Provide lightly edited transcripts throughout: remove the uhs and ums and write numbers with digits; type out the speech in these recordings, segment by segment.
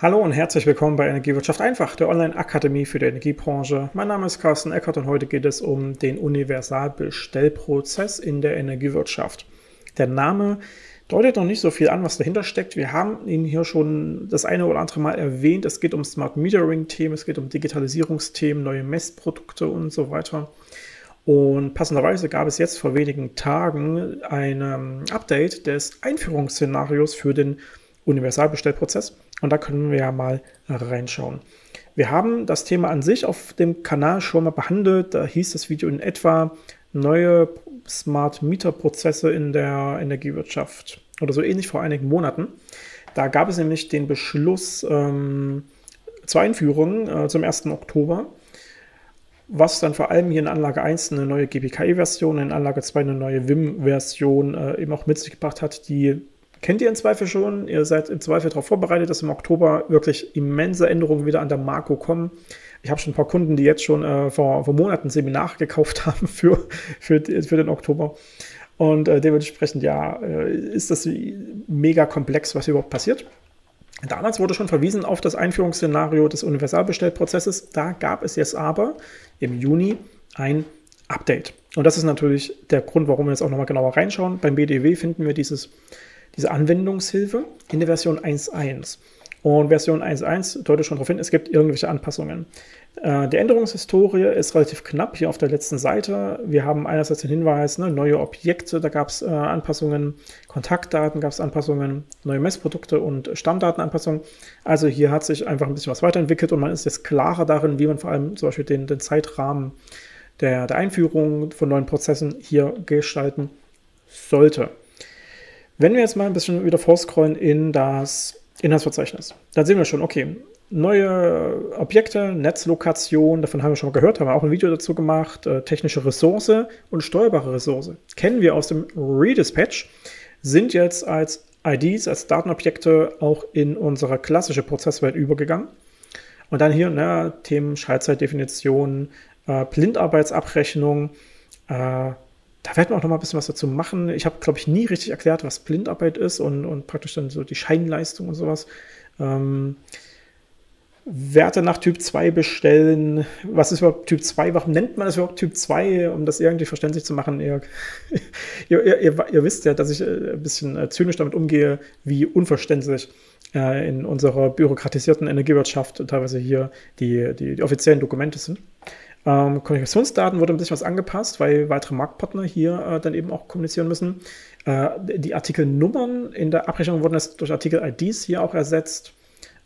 Hallo und herzlich willkommen bei Energiewirtschaft einfach, der Online-Akademie für die Energiebranche. Mein Name ist Carsten Eckert und heute geht es um den Universalbestellprozess in der Energiewirtschaft. Der Name deutet noch nicht so viel an, was dahinter steckt. Wir haben ihn hier schon das eine oder andere Mal erwähnt. Es geht um Smart Metering-Themen, es geht um Digitalisierungsthemen, neue Messprodukte und so weiter. Und passenderweise gab es jetzt vor wenigen Tagen ein Update des Einführungsszenarios für den Universalbestellprozess. Und da können wir ja mal reinschauen. Wir haben das Thema an sich auf dem Kanal schon mal behandelt. Da hieß das Video in etwa neue Smart-Meter-Prozesse in der Energiewirtschaft oder so ähnlich vor einigen Monaten. Da gab es nämlich den Beschluss zur Einführung zum 1. Oktober, was dann vor allem hier in Anlage 1 eine neue GBKI-Version, in Anlage 2 eine neue WIM-Version eben auch mit sich gebracht hat, die kennt ihr im Zweifel schon, ihr seid im Zweifel darauf vorbereitet, dass im Oktober wirklich immense Änderungen wieder an der Marco kommen. Ich habe schon ein paar Kunden, die jetzt schon vor Monaten Seminare gekauft haben für den Oktober. Und dementsprechend, ja, ist das mega komplex, was hier überhaupt passiert. Damals wurde schon verwiesen auf das Einführungsszenario des Universalbestellprozesses. Da gab es jetzt aber im Juni ein Update. Und das ist natürlich der Grund, warum wir jetzt auch nochmal genauer reinschauen. Beim BDW finden wir diese Anwendungshilfe in der Version 1.1. Und Version 1.1 deutet schon darauf hin, es gibt irgendwelche Anpassungen. Die Änderungshistorie ist relativ knapp hier auf der letzten Seite. Wir haben einerseits den Hinweis, neue Objekte, da gab es Anpassungen, Kontaktdaten gab es Anpassungen, neue Messprodukte und Stammdatenanpassungen. Also hier hat sich einfach ein bisschen was weiterentwickelt und man ist jetzt klarer darin, wie man vor allem zum Beispiel den Zeitrahmen der Einführung von neuen Prozessen hier gestalten sollte. Wenn wir jetzt mal ein bisschen wieder vorscrollen in das Inhaltsverzeichnis, dann sehen wir schon, okay, neue Objekte, Netzlokation, davon haben wir schon mal gehört, haben wir auch ein Video dazu gemacht, technische Ressource und steuerbare Ressource. Kennen wir aus dem Redispatch, sind jetzt als IDs, als Datenobjekte auch in unsere klassische Prozesswelt übergegangen. Und dann hier Themen Schaltzeitdefinition, Blindarbeitsabrechnung, da werden wir auch noch mal ein bisschen was dazu machen. Ich habe, glaube ich, nie richtig erklärt, was Blindarbeit ist und praktisch dann so die Scheinleistung und sowas. Werte nach Typ 2 bestellen. Was ist überhaupt Typ 2? Warum nennt man das überhaupt Typ 2? Um das irgendwie verständlich zu machen. Ihr wisst ja, dass ich ein bisschen zynisch damit umgehe, wie unverständlich in unserer bürokratisierten Energiewirtschaft teilweise hier die offiziellen Dokumente sind. Kommunikationsdaten wurde ein bisschen was angepasst, weil weitere Marktpartner hier dann eben auch kommunizieren müssen. Die Artikelnummern in der Abrechnung wurden jetzt durch Artikel-IDs hier auch ersetzt.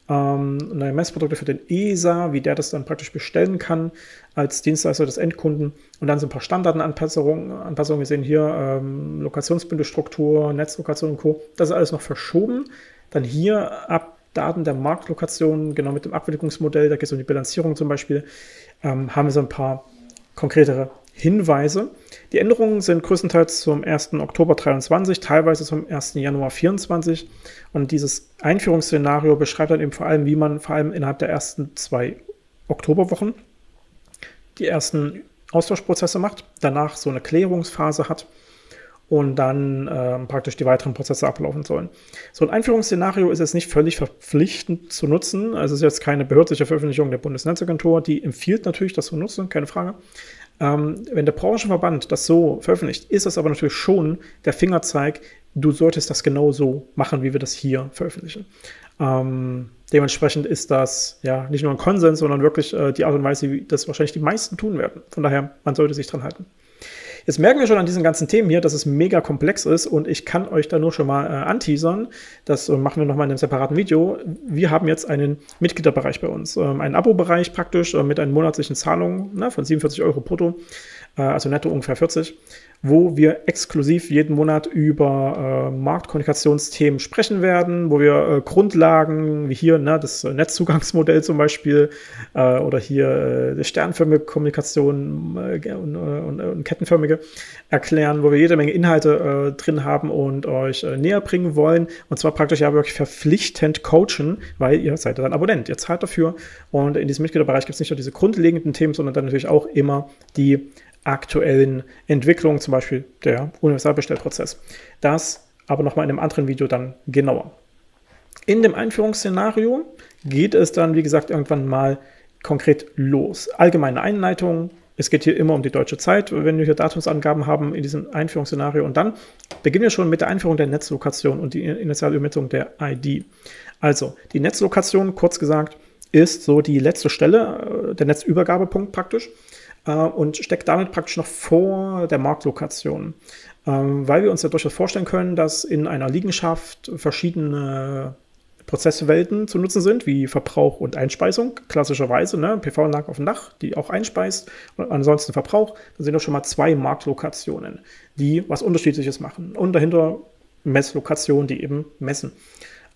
Neue Messprodukte für den ESA, wie der das dann praktisch bestellen kann als Dienstleister des Endkunden. Und dann so ein paar Stammdatenanpassungen. Wir sehen hier Lokationsbündelstruktur, Netzlokation und Co. Das ist alles noch verschoben. Dann hier ab Daten der Marktlokation, genau mit dem Abwicklungsmodell, da geht es um die Bilanzierung zum Beispiel, haben wir so ein paar konkretere Hinweise. Die Änderungen sind größtenteils zum 1. Oktober 2023, teilweise zum 1. Januar 2024 und dieses Einführungsszenario beschreibt dann eben vor allem, wie man vor allem innerhalb der ersten 2 Oktoberwochen die ersten Austauschprozesse macht, danach so eine Klärungsphase hat und dann praktisch die weiteren Prozesse ablaufen sollen. So ein Einführungsszenario ist jetzt nicht völlig verpflichtend zu nutzen. Also es ist jetzt keine behördliche Veröffentlichung der Bundesnetzagentur, die empfiehlt natürlich, das zu nutzen, keine Frage. Wenn der Branchenverband das so veröffentlicht, ist das aber natürlich schon der Fingerzeig, du solltest das genau so machen, wie wir das hier veröffentlichen. Dementsprechend ist das ja nicht nur ein Konsens, sondern wirklich die Art und Weise, wie das wahrscheinlich die meisten tun werden. Von daher, man sollte sich dran halten. Jetzt merken wir schon an diesen ganzen Themen hier, dass es mega komplex ist und ich kann euch da nur schon mal anteasern. Das machen wir nochmal in einem separaten Video. Wir haben jetzt einen Mitgliederbereich bei uns, einen Abo-Bereich praktisch mit einer monatlichen Zahlung von 47 Euro brutto, also netto ungefähr 40, wo wir exklusiv jeden Monat über Marktkommunikationsthemen sprechen werden, wo wir Grundlagen wie hier das Netzzugangsmodell zum Beispiel oder hier sternförmige Kommunikation und kettenförmige erklären, wo wir jede Menge Inhalte drin haben und euch näher bringen wollen. Und zwar praktisch ja wirklich verpflichtend coachen, weil ihr seid ja dann Abonnent, ihr zahlt dafür. Und in diesem Mitgliederbereich gibt es nicht nur diese grundlegenden Themen, sondern dann natürlich auch immer die aktuellen Entwicklungen, zum Beispiel der Universalbestellprozess. Das aber nochmal in einem anderen Video dann genauer. In dem Einführungsszenario geht es dann, wie gesagt, irgendwann mal konkret los. Allgemeine Einleitung. Es geht hier immer um die deutsche Zeit, wenn wir hier Datumsangaben haben in diesem Einführungsszenario. Und dann beginnen wir schon mit der Einführung der Netzlokation und die initiale Übermittlung der ID. Also die Netzlokation, kurz gesagt, ist so die letzte Stelle, der Netzübergabepunkt praktisch, und steckt damit praktisch noch vor der Marktlokation, weil wir uns ja durchaus vorstellen können, dass in einer Liegenschaft verschiedene Prozesswelten zu nutzen sind, wie Verbrauch und Einspeisung, klassischerweise, ne? PV-Anlage auf dem Dach, die auch einspeist und ansonsten Verbrauch, dann sind doch schon mal zwei Marktlokationen, die was Unterschiedliches machen und dahinter Messlokationen, die eben messen.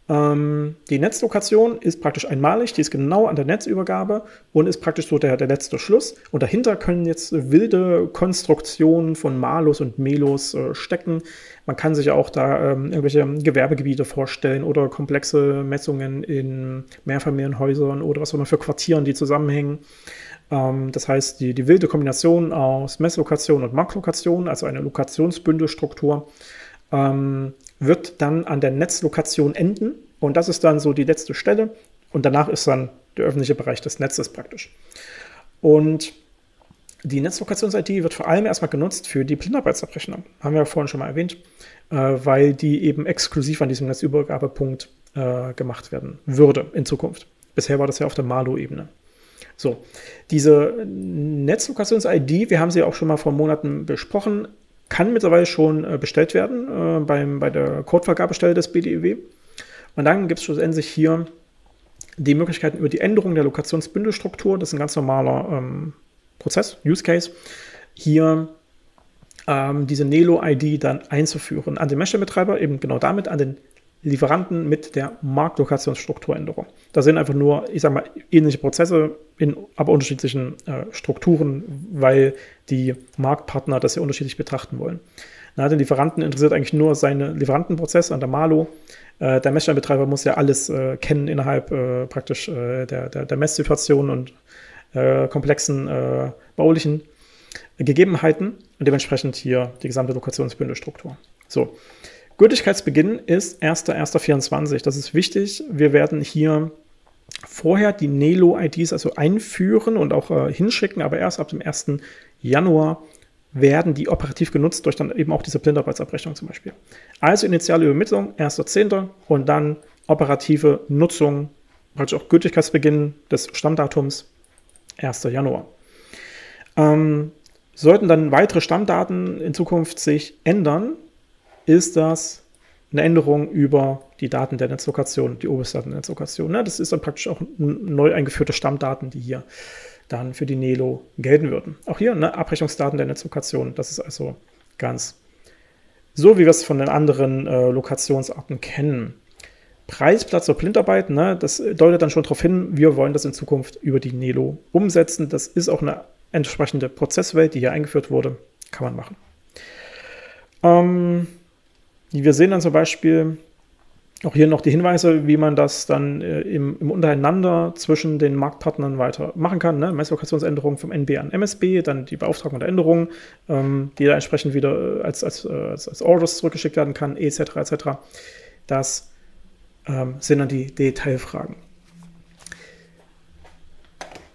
Die Netzlokation ist praktisch einmalig, die ist genau an der Netzübergabe und ist praktisch so der letzte Schluss. Und dahinter können jetzt wilde Konstruktionen von Malos und Melos stecken. Man kann sich auch da irgendwelche Gewerbegebiete vorstellen oder komplexe Messungen in Mehrfamilienhäusern oder was auch immer für Quartieren, die zusammenhängen. Das heißt, die wilde Kombination aus Messlokation und Marktlokation, also eine Lokationsbündelstruktur, wird dann an der Netzlokation enden und das ist dann so die letzte Stelle und danach ist dann der öffentliche Bereich des Netzes praktisch. Und die Netzlokations-ID wird vor allem erstmal genutzt für die Blindarbeitsabrechnung, haben wir ja vorhin schon mal erwähnt, weil die eben exklusiv an diesem Netzübergabepunkt gemacht werden würde in Zukunft. Bisher war das ja auf der Malo-Ebene. So, diese Netzlokations-ID, wir haben sie auch schon mal vor Monaten besprochen, kann mittlerweile schon bestellt werden bei der Codevergabestelle des BDW. Und dann gibt es schlussendlich hier die Möglichkeiten über die Änderung der Lokationsbündelstruktur, das ist ein ganz normaler Prozess, Use Case, hier diese Nelo-ID dann einzuführen an den Messstellenbetreiber, eben genau damit, an den Lieferanten mit der Marktlokationsstrukturänderung. Da sind einfach nur, ich sag mal, ähnliche Prozesse in aber unterschiedlichen Strukturen, weil die Marktpartner das ja unterschiedlich betrachten wollen. Na, den Lieferanten interessiert eigentlich nur seine Lieferantenprozesse an der Malo. Der Messstellenbetreiber muss ja alles kennen innerhalb praktisch der Messsituation und komplexen baulichen Gegebenheiten und dementsprechend hier die gesamte Lokationsbündelstruktur. So. Gültigkeitsbeginn ist 1.1.24. Das ist wichtig. Wir werden hier vorher die Nelo-IDs also einführen und auch hinschicken, aber erst ab dem 1. Januar werden die operativ genutzt durch dann eben auch diese Blindarbeitsabrechnung zum Beispiel. Also initiale Übermittlung 1.10. und dann operative Nutzung, praktisch auch Gültigkeitsbeginn des Stammdatums 1. Januar. Sollten dann weitere Stammdaten in Zukunft sich ändern, ist das eine Änderung über die Daten der Netzlokation, die Oberstdaten der Netzlokation. Das ist dann praktisch auch neu eingeführte Stammdaten, die hier dann für die Nelo gelten würden. Auch hier Abrechnungsdaten der Netzlokation, das ist also ganz so, wie wir es von den anderen Lokationsarten kennen. Preisblatt zur Blindarbeit, das deutet dann schon darauf hin, wir wollen das in Zukunft über die Nelo umsetzen. Das ist auch eine entsprechende Prozesswelt, die hier eingeführt wurde, kann man machen. Wir sehen dann zum Beispiel auch hier noch die Hinweise, wie man das dann im Untereinander zwischen den Marktpartnern weiter machen kann. Messlokationsänderung vom NB an MSB, dann die Beauftragung der Änderungen, die da entsprechend wieder als Orders zurückgeschickt werden kann, etc. etc. Das sind dann die Detailfragen.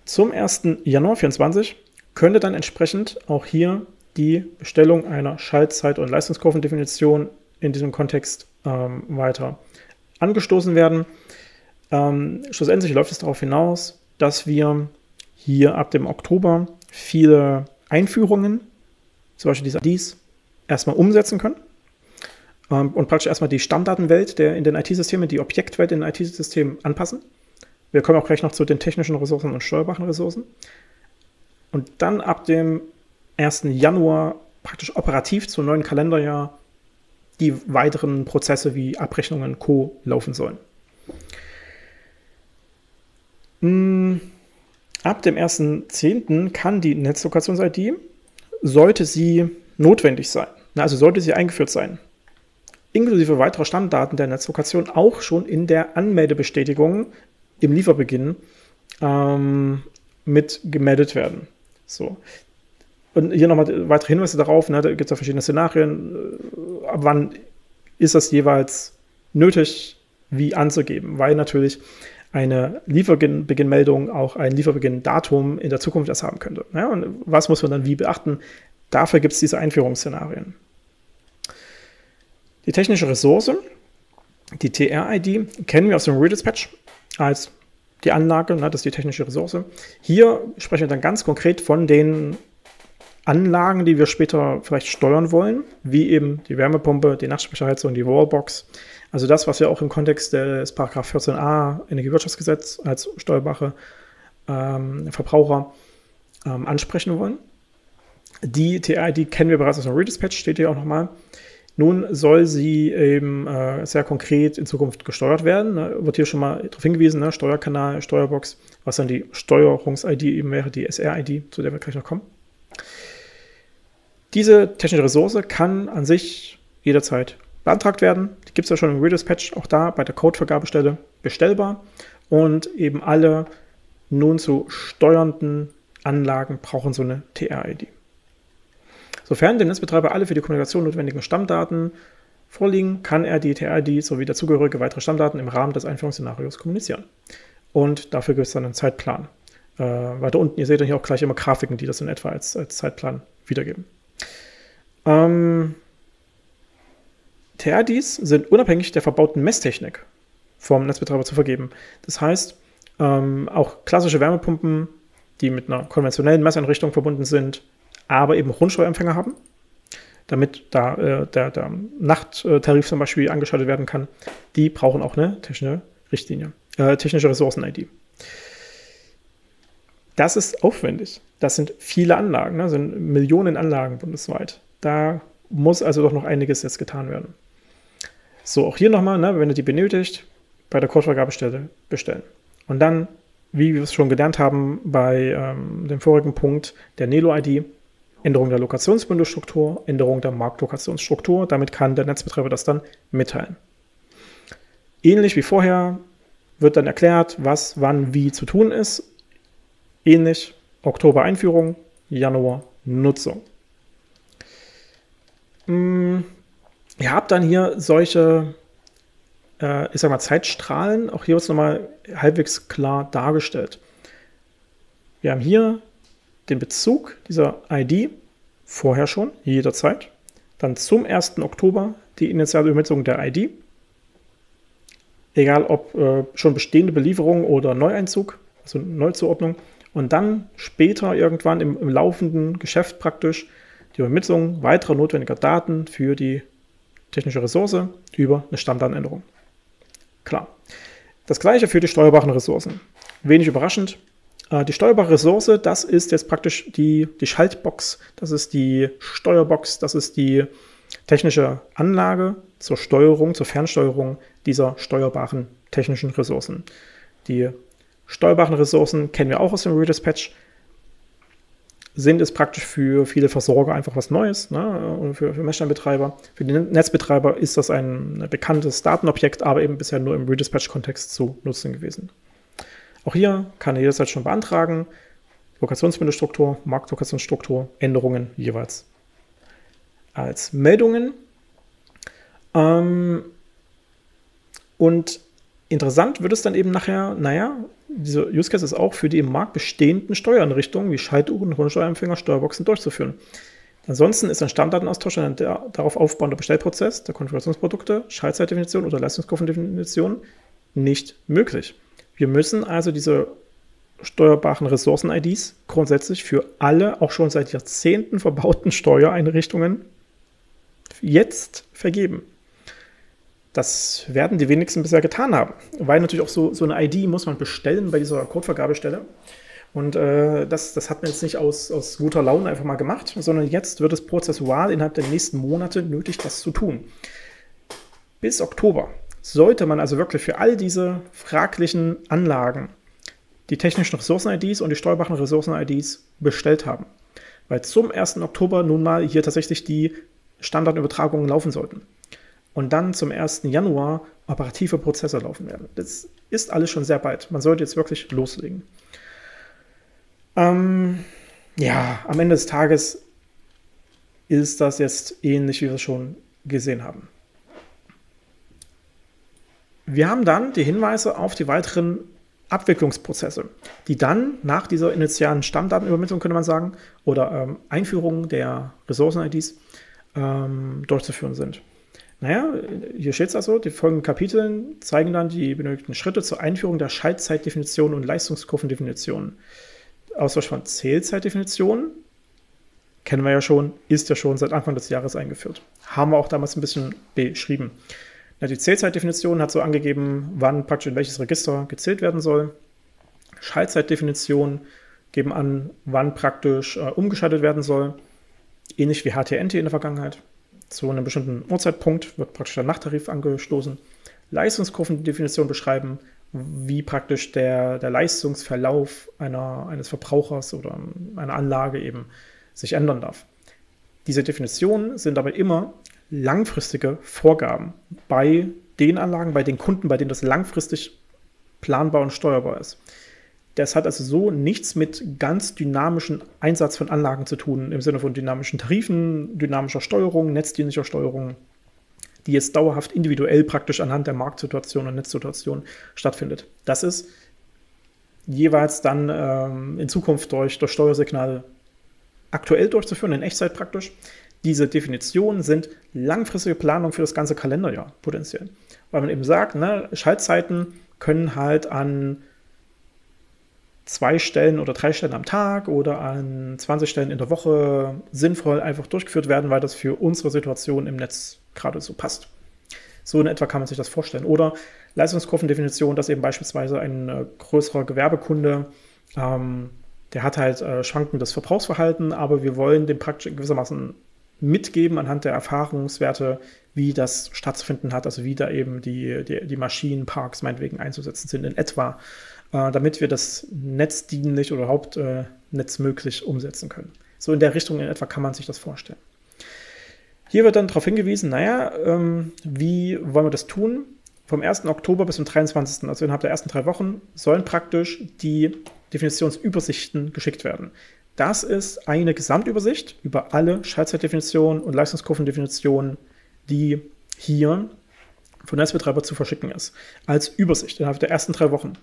Zum 1. Januar 2024 könnte dann entsprechend auch hier die Bestellung einer Schaltzeit- und Leistungskurvendefinition in diesem Kontext weiter angestoßen werden. Schlussendlich läuft es darauf hinaus, dass wir hier ab dem Oktober viele Einführungen, zum Beispiel diese IDs, erstmal umsetzen können und praktisch erstmal die Stammdatenwelt in den IT-Systemen, die Objektwelt in den IT-Systemen anpassen. Wir kommen auch gleich noch zu den technischen Ressourcen und steuerbaren Ressourcen. Und dann ab dem 1. Januar praktisch operativ zum neuen Kalenderjahr die weiteren Prozesse wie Abrechnungen Co. laufen sollen. Ab dem 1.10. kann die Netzlokations-ID, sollte sie notwendig sein, also sollte sie eingeführt sein, inklusive weiterer Stammdaten der Netzlokation auch schon in der Anmeldebestätigung im Lieferbeginn mit gemeldet werden. So. Und hier nochmal weitere Hinweise darauf, da gibt es ja verschiedene Szenarien, ab wann ist das jeweils nötig, wie anzugeben, weil natürlich eine Lieferbeginnmeldung auch ein Lieferbeginndatum in der Zukunft erst haben könnte. Ja, und was muss man dann wie beachten? Dafür gibt es diese Einführungsszenarien. Die technische Ressource, die TR-ID, kennen wir aus dem Redispatch als die Anlage, das ist die technische Ressource. Hier sprechen wir dann ganz konkret von den Anlagen, die wir später vielleicht steuern wollen, wie eben die Wärmepumpe, die Nachtspeicherheizung, die Wallbox. Also das, was wir auch im Kontext des § 14a Energiewirtschaftsgesetz als steuerbare Verbraucher ansprechen wollen. Die TR-ID kennen wir bereits aus dem Redispatch, steht hier auch nochmal. Nun soll sie eben sehr konkret in Zukunft gesteuert werden. Da wird hier schon mal darauf hingewiesen, Steuerkanal, Steuerbox, was dann die Steuerungs-ID eben wäre, die SR-ID, zu der wir gleich noch kommen. Diese technische Ressource kann an sich jederzeit beantragt werden. Die gibt es ja schon im Redispatch, auch da bei der Codevergabestelle bestellbar. Und eben alle nun zu steuernden Anlagen brauchen so eine TR-ID. Sofern dem Netzbetreiber alle für die Kommunikation notwendigen Stammdaten vorliegen, kann er die TR-ID sowie dazugehörige weitere Stammdaten im Rahmen des Einführungsszenarios kommunizieren. Und dafür gibt es dann einen Zeitplan. Weiter unten, ihr seht dann hier auch gleich immer Grafiken, die das in etwa als Zeitplan wiedergeben. TR-IDs sind unabhängig der verbauten Messtechnik vom Netzbetreiber zu vergeben. Das heißt, auch klassische Wärmepumpen, die mit einer konventionellen Messeinrichtung verbunden sind, aber eben Rundsteuerempfänger haben, damit da der Nachttarif zum Beispiel angeschaltet werden kann, die brauchen auch eine technische Richtlinie, technische Ressourcen-ID. Das ist aufwendig. Das sind viele Anlagen, das sind Millionen Anlagen bundesweit. Da muss also doch noch einiges jetzt getan werden. So, auch hier nochmal, wenn ihr die benötigt, bei der Codevergabestelle bestellen. Und dann, wie wir es schon gelernt haben bei dem vorigen Punkt, der Nelo-ID, Änderung der Lokationsbündelstruktur, Änderung der Marktlokationsstruktur. Damit kann der Netzbetreiber das dann mitteilen. Ähnlich wie vorher wird dann erklärt, was, wann, wie zu tun ist. Ähnlich Oktober Einführung, Januar Nutzung. Ihr habt dann hier solche, ich sag mal, Zeitstrahlen. Auch hier wird es nochmal halbwegs klar dargestellt. Wir haben hier den Bezug dieser ID vorher schon, jederzeit. Dann zum 1. Oktober die initiale Übermittlung der ID. Egal ob schon bestehende Belieferung oder Neueinzug, also Neuzuordnung. Und dann später irgendwann im laufenden Geschäft praktisch die Übermittlung weiterer notwendiger Daten für die technische Ressource über eine Stammdatenänderung. Klar. Das gleiche für die steuerbaren Ressourcen. Wenig überraschend. Die steuerbare Ressource, das ist jetzt praktisch die Schaltbox, das ist die Steuerbox, das ist die technische Anlage zur Steuerung, zur Fernsteuerung dieser steuerbaren technischen Ressourcen. Die steuerbaren Ressourcen kennen wir auch aus dem Redispatch, sind es praktisch für viele Versorger einfach was Neues, und für Messstellenbetreiber. Für die Netzbetreiber ist das ein bekanntes Datenobjekt, aber eben bisher nur im Redispatch-Kontext zu nutzen gewesen. Auch hier kann er jederzeit schon beantragen, Lokationsbündelstruktur, Marktlokationsstruktur, Änderungen jeweils als Meldungen. Und interessant wird es dann eben nachher, dieser Use Case ist auch für die im Markt bestehenden Steuereinrichtungen wie Schaltuhren, Rundsteuerempfänger, Steuerboxen durchzuführen. Ansonsten ist ein Stammdatenaustausch ein darauf aufbauender Bestellprozess der Konfigurationsprodukte, Schaltzeitdefinition oder Leistungskurvendefinition nicht möglich. Wir müssen also diese steuerbaren Ressourcen-IDs grundsätzlich für alle, auch schon seit Jahrzehnten verbauten Steuereinrichtungen jetzt vergeben. Das werden die wenigsten bisher getan haben, weil natürlich auch so eine ID muss man bestellen bei dieser Codevergabestelle. Und das hat man jetzt nicht aus guter Laune einfach mal gemacht, sondern jetzt wird es prozessual innerhalb der nächsten Monate nötig, das zu tun. Bis Oktober sollte man also wirklich für all diese fraglichen Anlagen die technischen Ressourcen-IDs und die steuerbaren Ressourcen-IDs bestellt haben, weil zum 1. Oktober nun mal hier tatsächlich die Stammdatenübertragungen laufen sollten. Und dann zum 1. Januar operative Prozesse laufen werden. Das ist alles schon sehr bald. Man sollte jetzt wirklich loslegen. Ja, am Ende des Tages ist das jetzt ähnlich, wie wir es schon gesehen haben. Wir haben dann die Hinweise auf die weiteren Abwicklungsprozesse, die dann nach dieser initialen Stammdatenübermittlung, könnte man sagen, oder Einführung der Ressourcen-IDs durchzuführen sind. Naja, hier steht es also, die folgenden Kapiteln zeigen dann die benötigten Schritte zur Einführung der Schaltzeitdefinition und Leistungskurvendefinition. Austausch von Zählzeitdefinition, kennen wir ja schon, ist ja schon seit Anfang des Jahres eingeführt. Haben wir auch damals ein bisschen beschrieben. Ja, die Zählzeitdefinition hat so angegeben, wann praktisch in welches Register gezählt werden soll. Schaltzeitdefinition geben an, wann praktisch umgeschaltet werden soll. Ähnlich wie HTNT in der Vergangenheit. Zu einem bestimmten Uhrzeitpunkt wird praktisch der Nachttarif angestoßen. Leistungskurvendefinition beschreiben, wie praktisch der Leistungsverlauf eines Verbrauchers oder einer Anlage eben sich ändern darf. Diese Definitionen sind aber immer langfristige Vorgaben bei den Anlagen, bei den Kunden, bei denen das langfristig planbar und steuerbar ist. Das hat also so nichts mit ganz dynamischem Einsatz von Anlagen zu tun, im Sinne von dynamischen Tarifen, dynamischer Steuerung, netzdienlicher Steuerung, die jetzt dauerhaft individuell praktisch anhand der Marktsituation und Netzsituation stattfindet. Das ist jeweils dann in Zukunft durch Steuersignale aktuell durchzuführen, in Echtzeit praktisch. Diese Definitionen sind langfristige Planung für das ganze Kalenderjahr potenziell. Weil man eben sagt, ne, Schaltzeiten können halt an 2 Stellen oder 3 Stellen am Tag oder an 20 Stellen in der Woche sinnvoll einfach durchgeführt werden, weil das für unsere Situation im Netz gerade so passt. So in etwa kann man sich das vorstellen. Oder Leistungskurvendefinition, dass eben beispielsweise ein größerer Gewerbekunde der hat halt schwankendes Verbrauchsverhalten, aber wir wollen dem praktisch gewissermaßen mitgeben anhand der Erfahrungswerte, wie das stattzufinden hat, also wie da eben die Maschinenparks meinetwegen einzusetzen sind in etwa, damit wir das netzdienlich oder überhaupt netzmöglich umsetzen können. So in der Richtung in etwa kann man sich das vorstellen. Hier wird dann darauf hingewiesen, naja, wie wollen wir das tun? Vom 1. Oktober bis zum 23., also innerhalb der ersten 3 Wochen, sollen praktisch die Definitionsübersichten geschickt werden. Das ist eine Gesamtübersicht über alle Schaltzeitdefinitionen und Leistungskurvendefinitionen, die hier von Netzbetreiber zu verschicken ist, als Übersicht innerhalb der ersten 3 Wochen.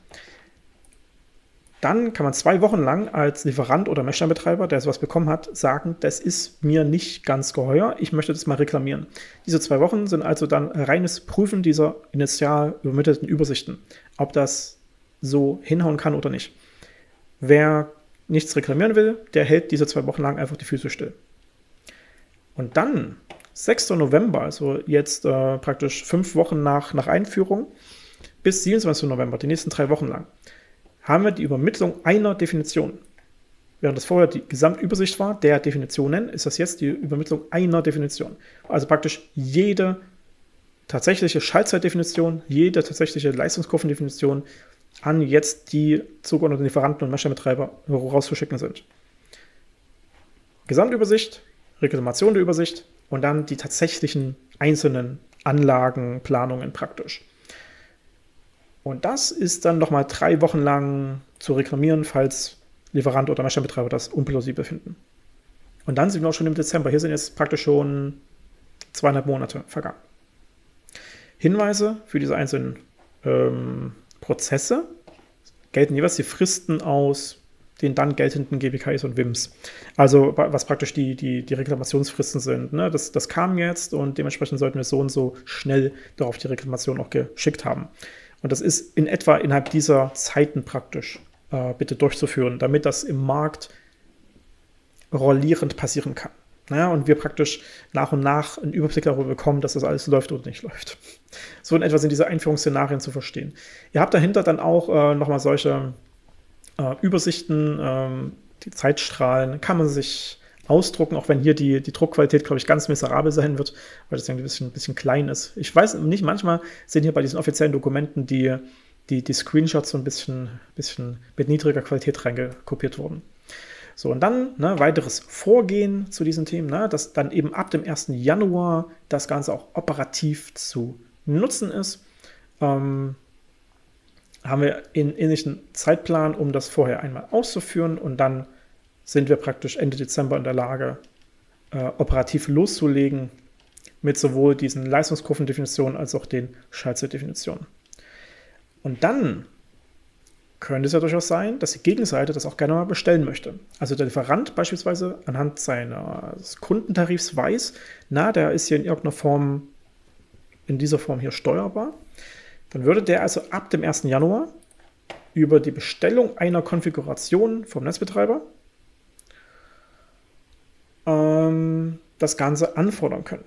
Dann kann man 2 Wochen lang als Lieferant oder Messstellenbetreiber, der sowas bekommen hat, sagen, das ist mir nicht ganz geheuer, ich möchte das mal reklamieren. Diese 2 Wochen sind also dann reines Prüfen dieser initial übermittelten Übersichten, ob das so hinhauen kann oder nicht. Wer nichts reklamieren will, der hält diese 2 Wochen lang einfach die Füße still. Und dann, 6. November, also jetzt praktisch 5 Wochen nach Einführung, bis 27. November, die nächsten 3 Wochen lang, haben wir die Übermittlung einer Definition. Während das vorher die Gesamtübersicht war, der Definitionen, ist das jetzt die Übermittlung einer Definition. Also praktisch jede tatsächliche Schaltzeitdefinition, jede tatsächliche Leistungskurvendefinition an jetzt die zugeordneten Lieferanten und Messstellenbetreiber rauszuschicken sind. Gesamtübersicht, Reklamation der Übersicht und dann die tatsächlichen einzelnen Anlagenplanungen praktisch. Und das ist dann nochmal 3 Wochen lang zu reklamieren, falls Lieferant oder Messstellenbetreiber das unplausibel finden. Und dann sind wir auch schon im Dezember. Hier sind jetzt praktisch schon 2,5 Monate vergangen. Hinweise für diese einzelnen Prozesse gelten jeweils die Fristen aus den dann geltenden GBKIs und WIMs. Also was praktisch die Reklamationsfristen sind. Ne? Das kam jetzt und dementsprechend sollten wir so und so schnell darauf die Reklamation auch geschickt haben. Und das ist in etwa innerhalb dieser Zeiten praktisch bitte durchzuführen, damit das im Markt rollierend passieren kann. Naja, und wir praktisch nach und nach einen Überblick darüber bekommen, dass das alles läuft und nicht läuft. So in etwa sind diese Einführungsszenarien zu verstehen. Ihr habt dahinter dann auch nochmal solche Übersichten, die Zeitstrahlen, kann man sich ausdrucken, auch wenn hier die Druckqualität, glaube ich, ganz miserabel sein wird, weil das ja ein bisschen klein ist. Ich weiß nicht, manchmal sind hier bei diesen offiziellen Dokumenten die Screenshots so ein bisschen mit niedriger Qualität reingekopiert worden. So, und dann weiteres Vorgehen zu diesen Themen, dass dann eben ab dem 1. Januar das Ganze auch operativ zu nutzen ist. Haben wir einen ähnlichen Zeitplan, um das vorher einmal auszuführen und dann sind wir praktisch Ende Dezember in der Lage, operativ loszulegen mit sowohl diesen Leistungskurvendefinitionen als auch den Schaltzeitdefinitionen. Und dann könnte es ja durchaus sein, dass die Gegenseite das auch gerne mal bestellen möchte. Also der Lieferant beispielsweise anhand seines Kundentarifs weiß, na, der ist hier in irgendeiner Form, in dieser Form hier steuerbar. Dann würde der also ab dem 1. Januar über die Bestellung einer Konfiguration vom Netzbetreiber das Ganze anfordern können.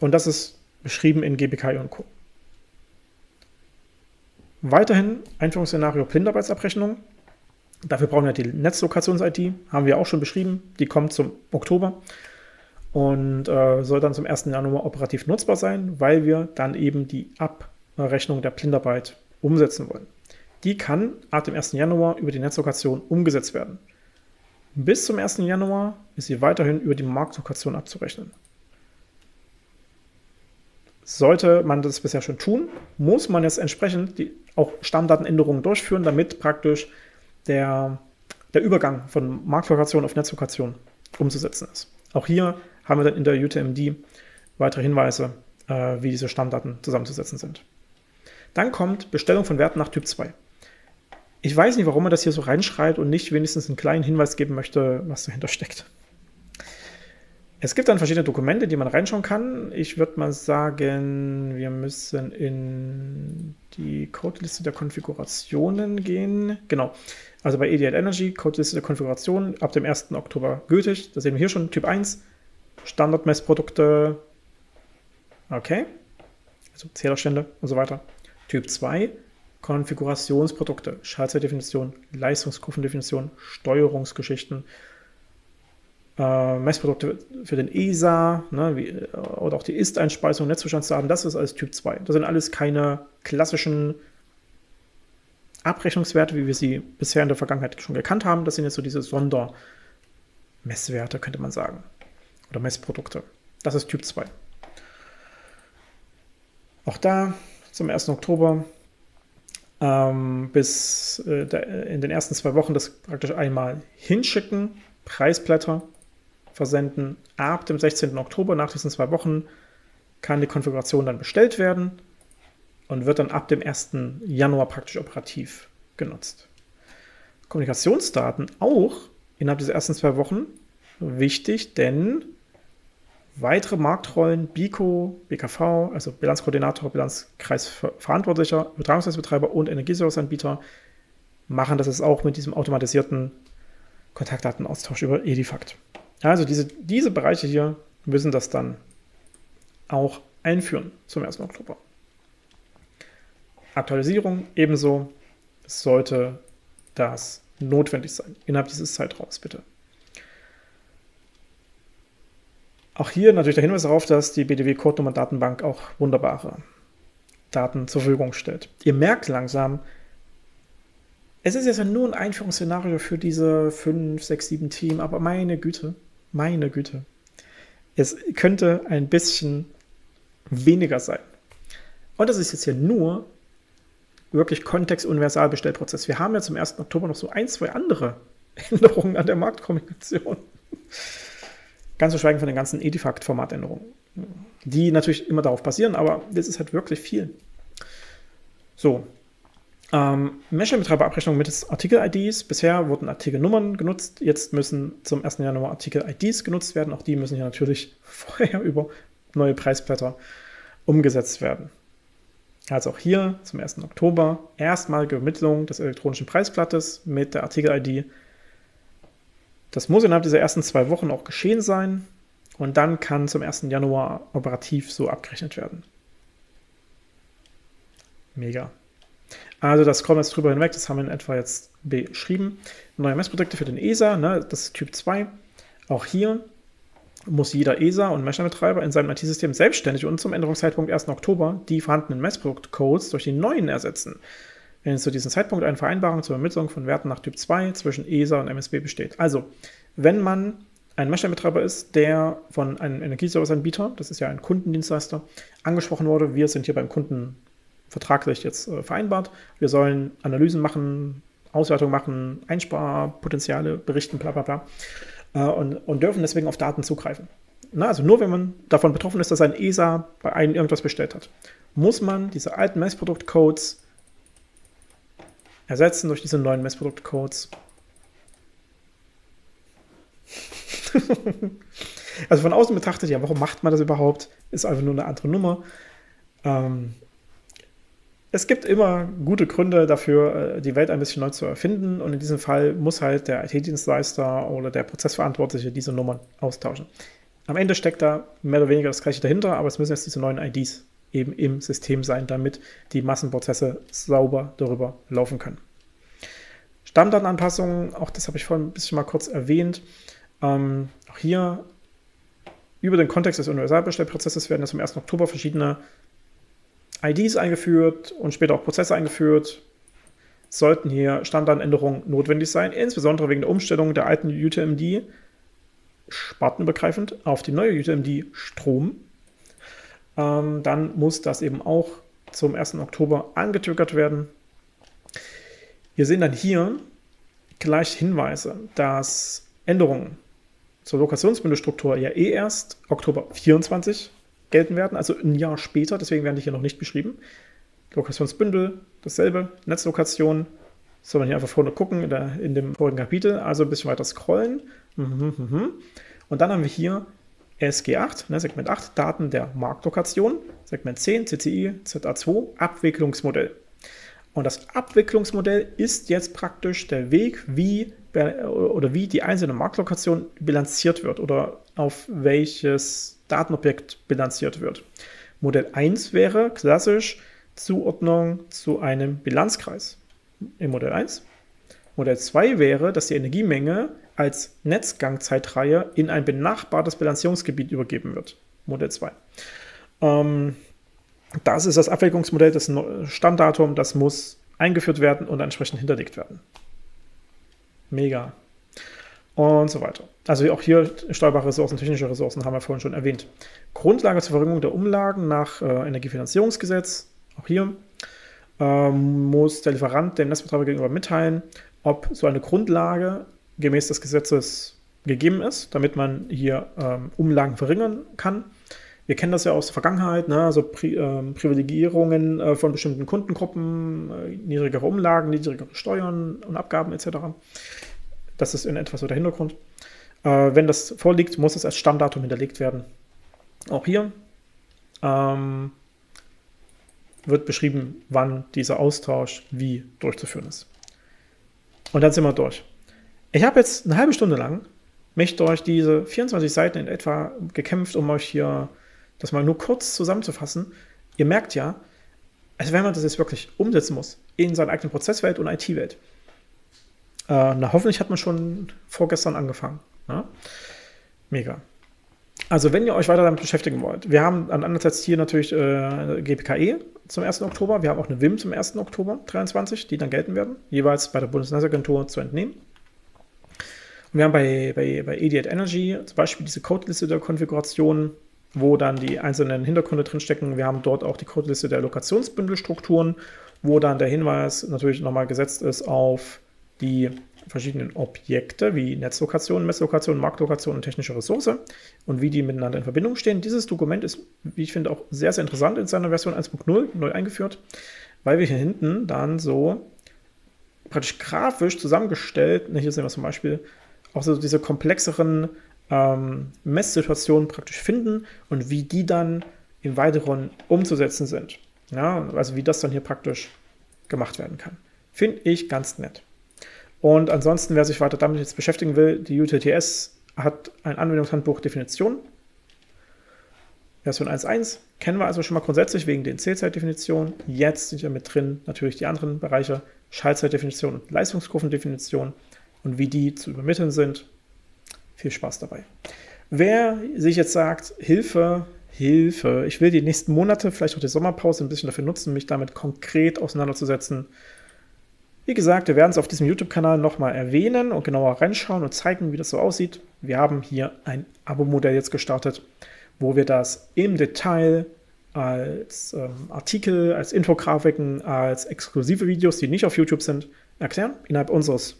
Und das ist beschrieben in GBKI und Co. Weiterhin Einführungsszenario Blindarbeitsabrechnung. Dafür brauchen wir die Netzlokations-ID, haben wir auch schon beschrieben. Die kommt zum Oktober und soll dann zum 1. Januar operativ nutzbar sein, weil wir dann eben die Abrechnung der Blindarbeit umsetzen wollen. Die kann ab dem 1. Januar über die Netzlokation umgesetzt werden. Bis zum 1. Januar ist sie weiterhin über die Marktlokation abzurechnen. Sollte man das bisher schon tun, muss man jetzt entsprechend auch Stammdatenänderungen durchführen, damit praktisch der Übergang von Marktlokation auf Netzlokation umzusetzen ist. Auch hier haben wir dann in der UTMD weitere Hinweise, wie diese Stammdaten zusammenzusetzen sind. Dann kommt Bestellung von Werten nach Typ 2. Ich weiß nicht, warum man das hier so reinschreibt und nicht wenigstens einen kleinen Hinweis geben möchte, was dahinter steckt. Es gibt dann verschiedene Dokumente, die man reinschauen kann. Ich würde mal sagen, wir müssen in die Codeliste der Konfigurationen gehen. Genau, also bei EDL Energy, Codeliste der Konfigurationen, ab dem 1. Oktober gültig. Da sehen wir hier schon Typ 1, Standardmessprodukte, okay, also Zählerstände und so weiter. Typ 2, Konfigurationsprodukte, Schaltzeitdefinition, Leistungskurvendefinition, Steuerungsgeschichten, Messprodukte für den ESA, ne, oder auch die Ist-Einspeisung, Netzzustandsdaten, das ist alles Typ 2. Das sind alles keine klassischen Abrechnungswerte, wie wir sie bisher in der Vergangenheit schon gekannt haben. Das sind jetzt so diese Sondermesswerte, könnte man sagen. Oder Messprodukte. Das ist Typ 2. Auch da zum 1. Oktober bis in den ersten 2 Wochen das praktisch einmal hinschicken, Preisblätter versenden. Ab dem 16. Oktober, nach diesen 2 Wochen, kann die Konfiguration dann bestellt werden und wird dann ab dem 1. Januar praktisch operativ genutzt. Kommunikationsdaten auch innerhalb dieser ersten 2 Wochen wichtig, denn weitere Marktrollen, BICO, BKV, also Bilanzkoordinator, Bilanzkreisverantwortlicher, Übertragungsnetzbetreiber und Energieserviceanbieter machen das jetzt auch mit diesem automatisierten Kontaktdatenaustausch über EDIFACT. Also diese Bereiche hier müssen das dann auch einführen zum 1. Oktober. Aktualisierung ebenso, sollte das notwendig sein, innerhalb dieses Zeitraums bitte. Auch hier natürlich der Hinweis darauf, dass die BDW-Codenummer-Datenbank auch wunderbare Daten zur Verfügung stellt. Ihr merkt langsam, es ist jetzt ja nur ein Einführungsszenario für diese 5, 6, 7 Themen, aber meine Güte, es könnte ein bisschen weniger sein. Und das ist jetzt hier nur wirklich Kontext-Universalbestellprozess. Wir haben ja zum 1. Oktober noch so 1, 2 andere Änderungen an der Marktkommunikation. Ganz zu schweigen von den ganzen EDIFACT-Formatänderungen, die natürlich immer darauf basieren, aber das ist halt wirklich viel. So. Messstellenbetreiberabrechnung mittels Artikel-IDs. Bisher wurden Artikelnummern genutzt, jetzt müssen zum 1. Januar Artikel-IDs genutzt werden. Auch die müssen hier natürlich vorher über neue Preisblätter umgesetzt werden. Also auch hier zum 1. Oktober erstmalige Übermittlung des elektronischen Preisblattes mit der Artikel-ID. Das muss innerhalb dieser ersten 2 Wochen auch geschehen sein und dann kann zum 1. Januar operativ so abgerechnet werden. Mega. Also das kommen wir jetzt drüber hinweg, das haben wir in etwa jetzt beschrieben. Neue Messprodukte für den ESA, ne, das ist Typ 2. Auch hier muss jeder ESA und Messstellenbetreiber in seinem IT-System selbstständig und zum Änderungszeitpunkt 1. Oktober die vorhandenen Messproduktcodes durch die neuen ersetzen, wenn zu diesem Zeitpunkt eine Vereinbarung zur Ermittlung von Werten nach Typ 2 zwischen ESA und MSB besteht. Also, wenn man ein Messstellenbetreiber ist, der von einem Energieserviceanbieter, das ist ja ein Kundendienstleister, angesprochen wurde, wir sind hier beim Kunden vertraglich jetzt vereinbart. Wir sollen Analysen machen, Auswertungen machen, Einsparpotenziale berichten, bla bla bla. Und dürfen deswegen auf Daten zugreifen. Na, also nur wenn man davon betroffen ist, dass ein ESA bei einem irgendwas bestellt hat, muss man diese alten Messproduktcodes ersetzen durch diese neuen Messproduktcodes. Also von außen betrachtet, ja, warum macht man das überhaupt? Ist einfach nur eine andere Nummer. Es gibt immer gute Gründe dafür, die Welt ein bisschen neu zu erfinden, und in diesem Fall muss halt der IT-Dienstleister oder der Prozessverantwortliche diese Nummern austauschen. Am Ende steckt da mehr oder weniger das Gleiche dahinter, aber es müssen jetzt diese neuen IDs eben im System sein, damit die Massenprozesse sauber darüber laufen können. Stammdatenanpassungen, auch das habe ich vorhin ein bisschen mal kurz erwähnt. Auch hier über den Kontext des Universalbestellprozesses werden jetzt am 1. Oktober verschiedene IDs eingeführt und später auch Prozesse eingeführt. Sollten hier Stammdatenänderungen notwendig sein, insbesondere wegen der Umstellung der alten UTMD spartenübergreifend auf die neue UTMD Strom, dann muss das eben auch zum 1. Oktober angetriggert werden. Wir sehen dann hier gleich Hinweise, dass Änderungen zur Lokationsbündelstruktur ja eh erst Oktober 24 gelten werden, also ein Jahr später, deswegen werden die hier noch nicht beschrieben. Lokationsbündel, dasselbe, Netzlokation, das soll man hier einfach vorne gucken in dem vorigen Kapitel, also ein bisschen weiter scrollen. Und dann haben wir hier SG8, ne, Segment 8, Daten der Marktlokation, Segment 10, CCI, ZA2, Abwicklungsmodell. Und das Abwicklungsmodell ist jetzt praktisch der Weg, wie die einzelne Marktlokation bilanziert wird oder auf welches Datenobjekt bilanziert wird. Modell 1 wäre klassisch Zuordnung zu einem Bilanzkreis im Modell 1. Modell 2 wäre, dass die Energiemenge als Netzgangzeitreihe in ein benachbartes Bilanzierungsgebiet übergeben wird. Modell 2. Das ist das Abwicklungsmodell, das Stammdatum, das muss eingeführt werden und entsprechend hinterlegt werden. Mega. Und so weiter. Also auch hier steuerbare Ressourcen, technische Ressourcen haben wir vorhin schon erwähnt. Grundlage zur Verringerung der Umlagen nach Energiefinanzierungsgesetz, auch hier muss der Lieferant dem Netzbetreiber gegenüber mitteilen, ob so eine Grundlage gemäß des Gesetzes gegeben ist, damit man hier Umlagen verringern kann. Wir kennen das ja aus der Vergangenheit, ne? Also Privilegierungen von bestimmten Kundengruppen, niedrigere Umlagen, niedrigere Steuern und Abgaben etc. Das ist in etwa so der Hintergrund. Wenn das vorliegt, muss es als Stammdatum hinterlegt werden. Auch hier wird beschrieben, wann dieser Austausch wie durchzuführen ist. Und dann sind wir durch. Ich habe jetzt eine halbe Stunde lang mich durch diese 24 Seiten in etwa gekämpft, um euch hier das mal nur kurz zusammenzufassen. Ihr merkt ja, also wenn man das jetzt wirklich umsetzen muss in seiner eigenen Prozesswelt und IT-Welt, na hoffentlich hat man schon vorgestern angefangen. Ne? Mega. Also wenn ihr euch weiter damit beschäftigen wollt, wir haben andererseits hier natürlich GBKI zum 1. Oktober, wir haben auch eine WIM zum 1. Oktober 23, die dann gelten werden, jeweils bei der Bundesnetzagentur zu entnehmen. Und wir haben bei EDI Energy zum Beispiel diese Codeliste der Konfigurationen, wo dann die einzelnen Hintergründe drinstecken. Wir haben dort auch die Codeliste der Lokationsbündelstrukturen, wo dann der Hinweis natürlich nochmal gesetzt ist auf die verschiedenen Objekte wie Netzlokation, Messlokation, Marktlokation und technische Ressource und wie die miteinander in Verbindung stehen. Dieses Dokument ist, wie ich finde, auch sehr, sehr interessant in seiner Version 1.0 neu eingeführt, weil wir hier hinten dann so praktisch grafisch zusammengestellt, hier sehen wir zum Beispiel auch so diese komplexeren Messsituationen praktisch finden und wie die dann im Weiteren umzusetzen sind. Ja, also wie das dann hier praktisch gemacht werden kann. Finde ich ganz nett. Und ansonsten, wer sich weiter damit jetzt beschäftigen will, die UTTS hat ein Anwendungshandbuch Definition. Version 1.1 kennen wir also schon mal grundsätzlich wegen den Zählzeitdefinitionen. Jetzt sind ja mit drin natürlich die anderen Bereiche Schaltzeitdefinition und Leistungskurvendefinition und wie die zu übermitteln sind. Viel Spaß dabei. Wer sich jetzt sagt, Hilfe, Hilfe, ich will die nächsten Monate, vielleicht auch die Sommerpause, ein bisschen dafür nutzen, mich damit konkret auseinanderzusetzen. Wie gesagt, wir werden es auf diesem YouTube-Kanal nochmal erwähnen und genauer reinschauen und zeigen, wie das so aussieht. Wir haben hier ein Abo-Modell jetzt gestartet, wo wir das im Detail als Artikel, als Infografiken, als exklusive Videos, die nicht auf YouTube sind, erklären, innerhalb unseres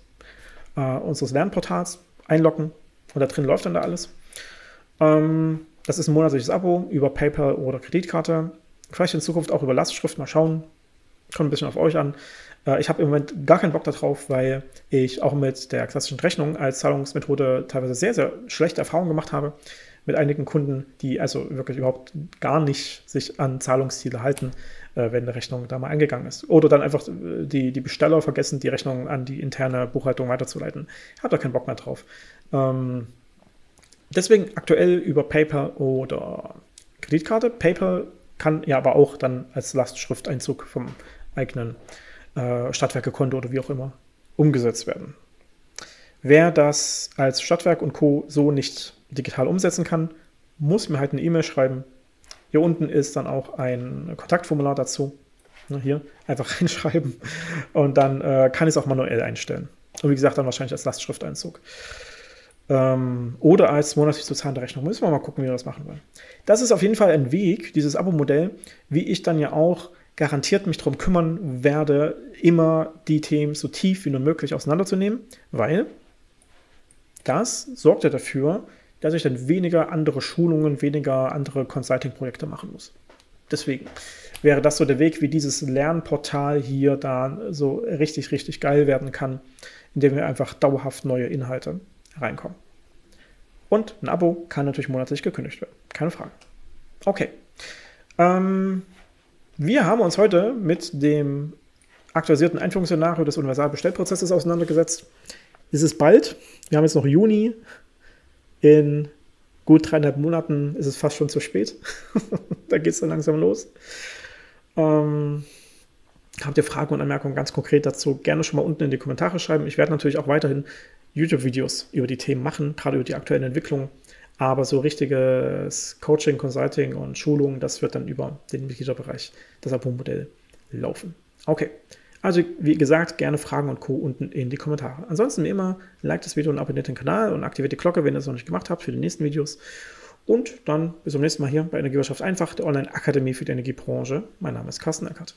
Lernportals einloggen. Und da drin läuft dann da alles. Das ist ein monatliches Abo über PayPal oder Kreditkarte. Vielleicht in Zukunft auch über Lastschrift, mal schauen. Kommt ein bisschen auf euch an. Ich habe im Moment gar keinen Bock darauf, weil ich auch mit der klassischen Rechnung als Zahlungsmethode teilweise sehr, sehr schlechte Erfahrungen gemacht habe mit einigen Kunden, die also wirklich überhaupt gar nicht sich an Zahlungsziele halten, wenn eine Rechnung da mal eingegangen ist. Oder dann einfach die Besteller vergessen, die Rechnung an die interne Buchhaltung weiterzuleiten. Ich habe da keinen Bock mehr drauf. Deswegen aktuell über PayPal oder Kreditkarte. PayPal kann ja aber auch dann als Lastschrifteinzug vom eigenen Stadtwerkekonto oder wie auch immer umgesetzt werden. Wer das als Stadtwerk und Co. so nicht digital umsetzen kann, muss mir halt eine E-Mail schreiben. Hier unten ist dann auch ein Kontaktformular dazu. Hier einfach reinschreiben und dann kann ich es auch manuell einstellen. Und wie gesagt, dann wahrscheinlich als Lastschrifteinzug. Oder als monatlich zu zahlende Rechnung. Müssen wir mal gucken, wie wir das machen wollen. Das ist auf jeden Fall ein Weg, dieses Abo-Modell, wie ich dann ja auch garantiert mich darum kümmern werde, immer die Themen so tief wie nur möglich auseinanderzunehmen, weil das sorgt ja dafür, dass ich dann weniger andere Schulungen, weniger andere Consulting-Projekte machen muss. Deswegen wäre das so der Weg, wie dieses Lernportal hier da so richtig, richtig geil werden kann, indem wir einfach dauerhaft neue Inhalte reinkommen. Und ein Abo kann natürlich monatlich gekündigt werden. Keine Frage. Okay. Wir haben uns heute mit dem aktualisierten Einführungsszenario des Universalbestellprozesses auseinandergesetzt. Es ist bald. Wir haben jetzt noch Juni. In gut 3,5 Monaten ist es fast schon zu spät. Da geht es dann langsam los. Habt ihr Fragen und Anmerkungen ganz konkret dazu, gerne schon mal unten in die Kommentare schreiben. Ich werde natürlich auch weiterhin YouTube-Videos über die Themen machen, gerade über die aktuellen Entwicklungen. Aber so richtiges Coaching, Consulting und Schulungen, das wird dann über den Mitgliederbereich, das Abo-Modell, laufen. Okay, also wie gesagt, gerne Fragen und Co. unten in die Kommentare. Ansonsten wie immer, like das Video und abonniert den Kanal und aktiviert die Glocke, wenn ihr es noch nicht gemacht habt, für die nächsten Videos. Und dann bis zum nächsten Mal hier bei Energiewirtschaft einfach, der Online-Akademie für die Energiebranche. Mein Name ist Carsten Eckert.